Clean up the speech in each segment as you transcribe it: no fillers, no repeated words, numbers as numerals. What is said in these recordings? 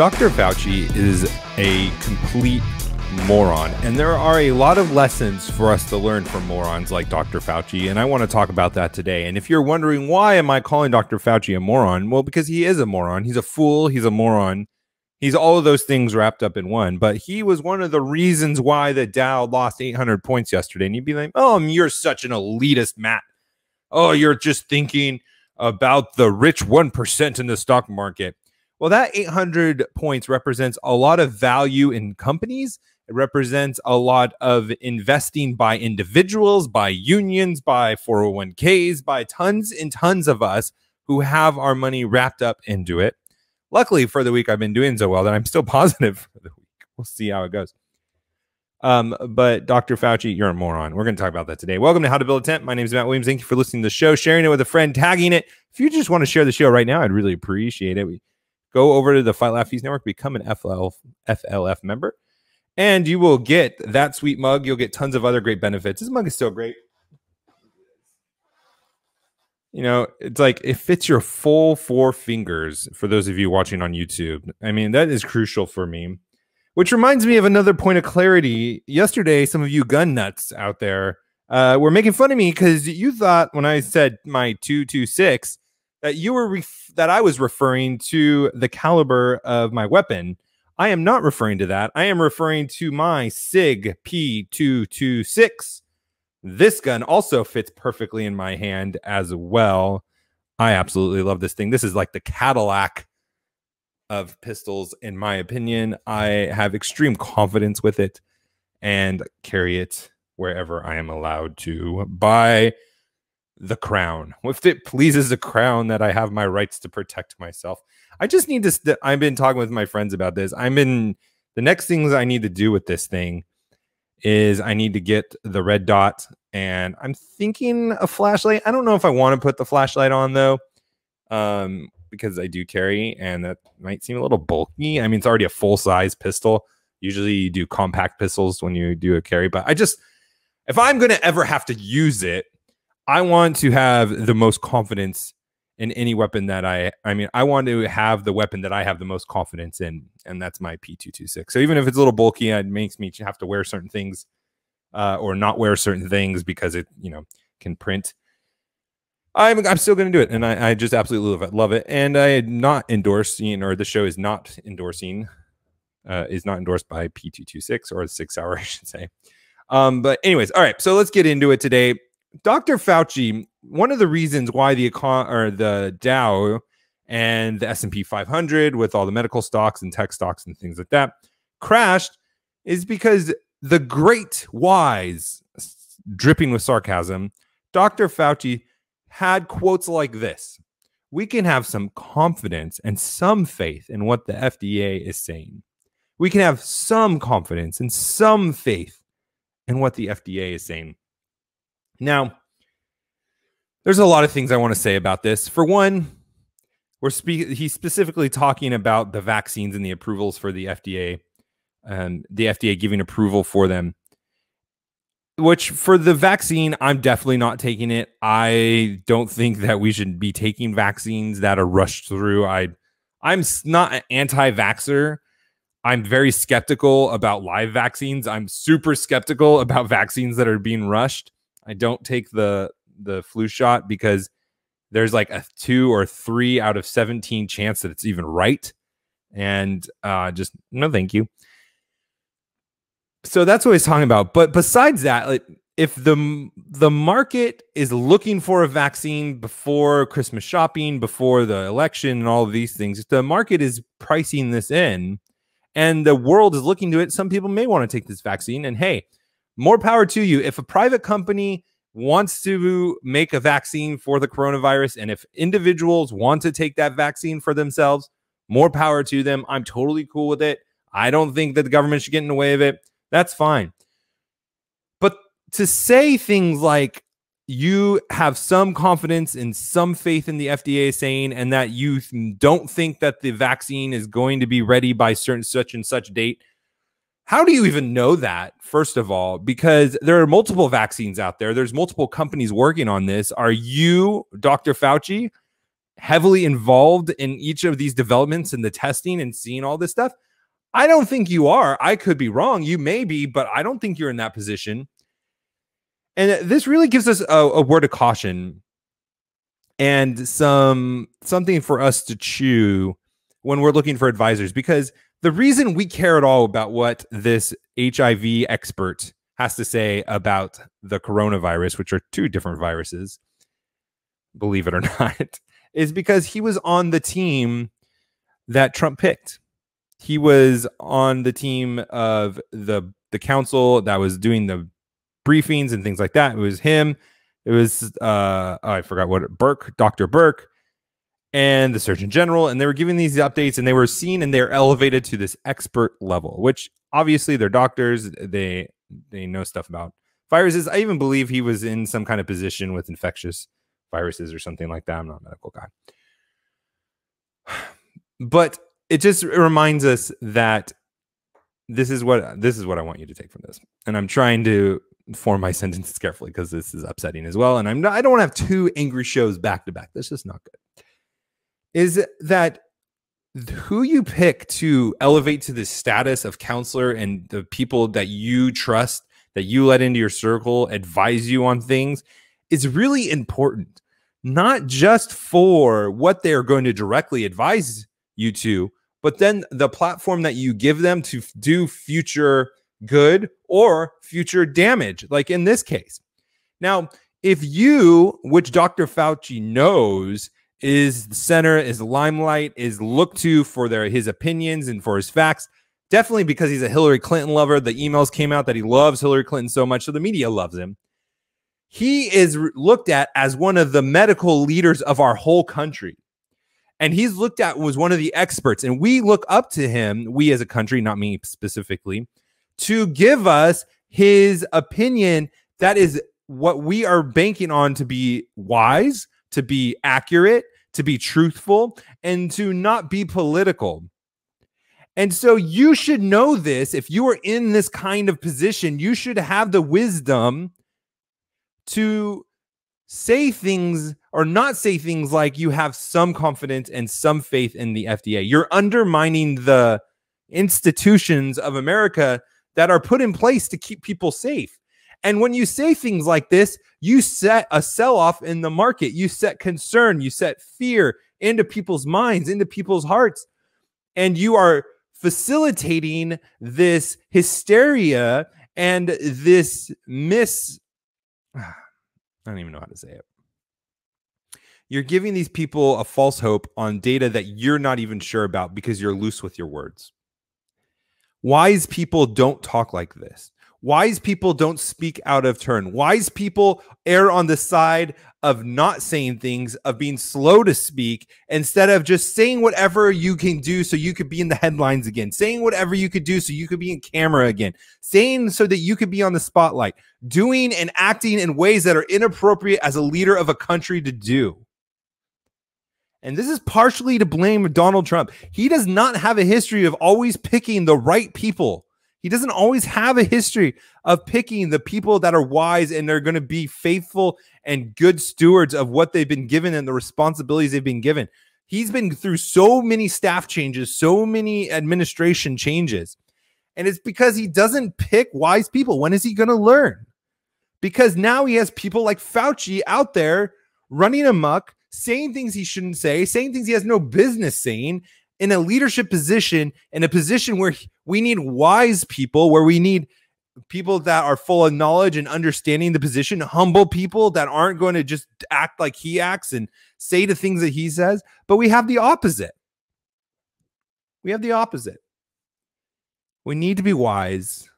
Dr. Fauci is a complete moron, and there are a lot of lessons for us to learn from morons like Dr. Fauci, and I want to talk about that today. And if you're wondering, why am I calling Dr. Fauci a moron? Well, because he is a moron. He's a fool. He's a moron. He's all of those things wrapped up in one. But he was one of the reasons why the Dow lost 800 points yesterday. And you'd be like, oh, you're such an elitist, Matt. Oh, you're just thinking about the rich 1% in the stock market. Well, that 800 points represents a lot of value in companies. It represents a lot of investing by individuals, by unions, by 401ks, by tons and tons of us who have our money wrapped up into it. Luckily for the week, I've been doing so well that I'm still positive for the week. We'll see how it goes. But Dr. Fauci, you're a moron. We're going to talk about that today. Welcome to How to Build a Tent. My name is Matt Williams. Thank you for listening to the show, sharing it with a friend, tagging it. If you just want to share the show right now, I'd really appreciate it. We go over to the Fight, Laugh, Peace Network, become an FLF member, and you will get that sweet mug. You'll get tons of other great benefits. This mug is still great. You know, it's like it fits your full 4 fingers for those of you watching on YouTube. I mean, that is crucial for me. Which reminds me of another point of clarity. Yesterday, some of you gun nuts out there were making fun of me because you thought when I said my 226 that you were I was referring to the caliber of my weapon. I am not referring to that. I am referring to my SIG P226. This gun also fits perfectly in my hand as well. I absolutely love this thing. This is like the Cadillac of pistols, in my opinion. I have extreme confidence with it and carry it wherever I am allowed to by the crown. If it pleases the crown that I have my rights to protect myself. I just need this. I've been talking with my friends about this. The next things I need to do with this thing is I need to get the red dot, and I'm thinking a flashlight. I don't know if I want to put the flashlight on though. Because I do carry, and that might seem a little bulky. I mean, it's already a full-size pistol. Usually you do compact pistols when you do a carry, but if I'm going to ever have to use it, I want to have the most confidence in any weapon that I want to have the weapon that I have the most confidence in, and that's my P226. So even if it's a little bulky, it makes me have to wear certain things or not wear certain things because it, you know, can print. I'm still going to do it, and I just absolutely love it. And I am not endorsing, or the show is not endorsing, is not endorsed by P226 or the 6 Hour, I should say. But anyways, all right. So let's get into it today. Dr. Fauci, one of the reasons why the Dow and the S&P 500, with all the medical stocks and tech stocks and things like that, crashed, is because the great wise, dripping with sarcasm, Dr. Fauci had quotes like this: we can have some confidence and some faith in what the FDA is saying. We can have some confidence and some faith in what the FDA is saying. Now, there's a lot of things I want to say about this. For one, he's specifically talking about the vaccines and the approvals for the FDA, and the FDA giving approval for them. Which, for the vaccine, I'm definitely not taking it. I don't think that we should be taking vaccines that are rushed through. I'm not an anti-vaxxer. I'm very skeptical about live vaccines. I'm super skeptical about vaccines that are being rushed. I don't take the flu shot because there's like a 2 or 3 out of 17 chance that it's even right. And just no, thank you. So that's what he's talking about. But besides that, like, if the market is looking for a vaccine before Christmas shopping, before the election and all of these things, if the market is pricing this in and the world is looking to it, some people may want to take this vaccine. And hey, more power to you. If a private company wants to make a vaccine for the coronavirus, and if individuals want to take that vaccine for themselves, more power to them. I'm totally cool with it. I don't think that the government should get in the way of it. That's fine. But to say things like you have some confidence and some faith in the FDA saying, and that you don't think that the vaccine is going to be ready by certain such and such date. How do you even know that, first of all? Because there are multiple vaccines out there. There's multiple companies working on this. Are you, Dr. Fauci, heavily involved in each of these developments and the testing and seeing all this stuff? I don't think you are. I could be wrong. You may be, but I don't think you're in that position. And this really gives us a word of caution and something for us to chew when we're looking for advisors, because the reason we care at all about what this HIV expert has to say about the coronavirus, which are two different viruses, believe it or not, is because he was on the team that Trump picked. He was on the team of the council that was doing the briefings and things like that. It was him. It was, I forgot what, Burke, Dr. Burke, and the Surgeon General. And they were giving these updates, and they were seen and they're elevated to this expert level, which obviously they're doctors. They know stuff about viruses. I even believe he was in some kind of position with infectious viruses or something like that. I'm not a medical guy. But it just reminds us that this is what I want you to take from this. And I'm trying to form my sentences carefully because this is upsetting as well. And I don't want to have two angry shows back to back. That's just not good. Is that who you pick to elevate to the status of counselor and the people that you trust, that you let into your circle, advise you on things, is really important, not just for what they're going to directly advise you to, but then the platform that you give them to do future good or future damage, like in this case. Now, if you, which Dr. Fauci knows, is the center, is the limelight, is looked to for his opinions and for his facts, definitely because he's a Hillary Clinton lover. The emails came out that he loves Hillary Clinton so much, so the media loves him. He is looked at as one of the medical leaders of our whole country. And he's looked at was one of the experts. And we look up to him, we as a country, not me specifically, to give us his opinion. That is what we are banking on to be wise, to be accurate, to be truthful, and to not be political. And so you should know this. If you are in this kind of position, you should have the wisdom to say things or not say things like you have some confidence and some faith in the FDA. You're undermining the institutions of America that are put in place to keep people safe. And when you say things like this, you set a sell-off in the market. You set concern, you set fear into people's minds, into people's hearts. And you are facilitating this hysteria and this I don't even know how to say it. You're giving these people a false hope on data that you're not even sure about because you're loose with your words. Wise people don't talk like this. Wise people don't speak out of turn. Wise people err on the side of not saying things, of being slow to speak, instead of just saying whatever you can do so you could be in the headlines again, saying whatever you could do so you could be in camera again, saying so that you could be on the spotlight, doing and acting in ways that are inappropriate as a leader of a country to do. And this is partially to blame Donald Trump. He does not have a history of always picking the right people. He doesn't always have a history of picking the people that are wise and they're going to be faithful and good stewards of what they've been given and the responsibilities they've been given. He's been through so many staff changes, so many administration changes. And it's because he doesn't pick wise people. When is he going to learn? Because now he has people like Fauci out there running amok, saying things he shouldn't say, saying things he has no business saying, in a leadership position, in a position where we need wise people, where we need people that are full of knowledge and understanding the position, humble people that aren't going to just act like he acts and say the things that he says. But we have the opposite. We have the opposite. We need to be wise.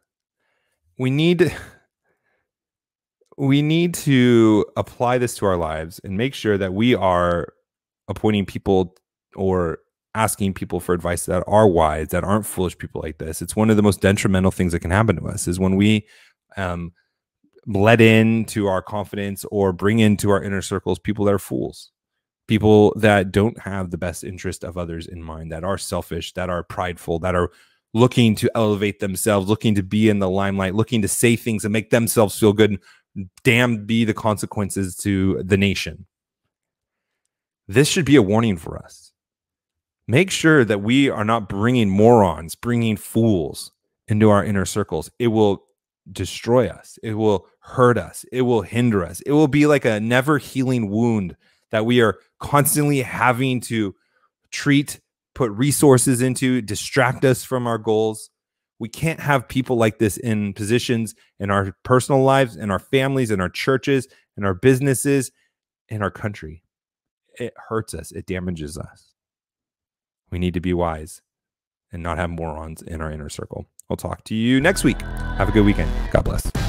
We need to apply this to our lives and make sure that we are appointing people or asking people for advice that are wise, that aren't foolish people like this. It's one of the most detrimental things that can happen to us is when we let into our confidence or bring into our inner circles people that are fools, people that don't have the best interest of others in mind, that are selfish, that are prideful, that are looking to elevate themselves, looking to be in the limelight, looking to say things that make themselves feel good, and damn be the consequences to the nation. This should be a warning for us. Make sure that we are not bringing morons, bringing fools into our inner circles. It will destroy us. It will hurt us. It will hinder us. It will be like a never healing wound that we are constantly having to treat, put resources into, distract us from our goals. We can't have people like this in positions in our personal lives, in our families, in our churches, in our businesses, in our country. It hurts us. It damages us. We need to be wise and not have morons in our inner circle. I'll talk to you next week. Have a good weekend. God bless.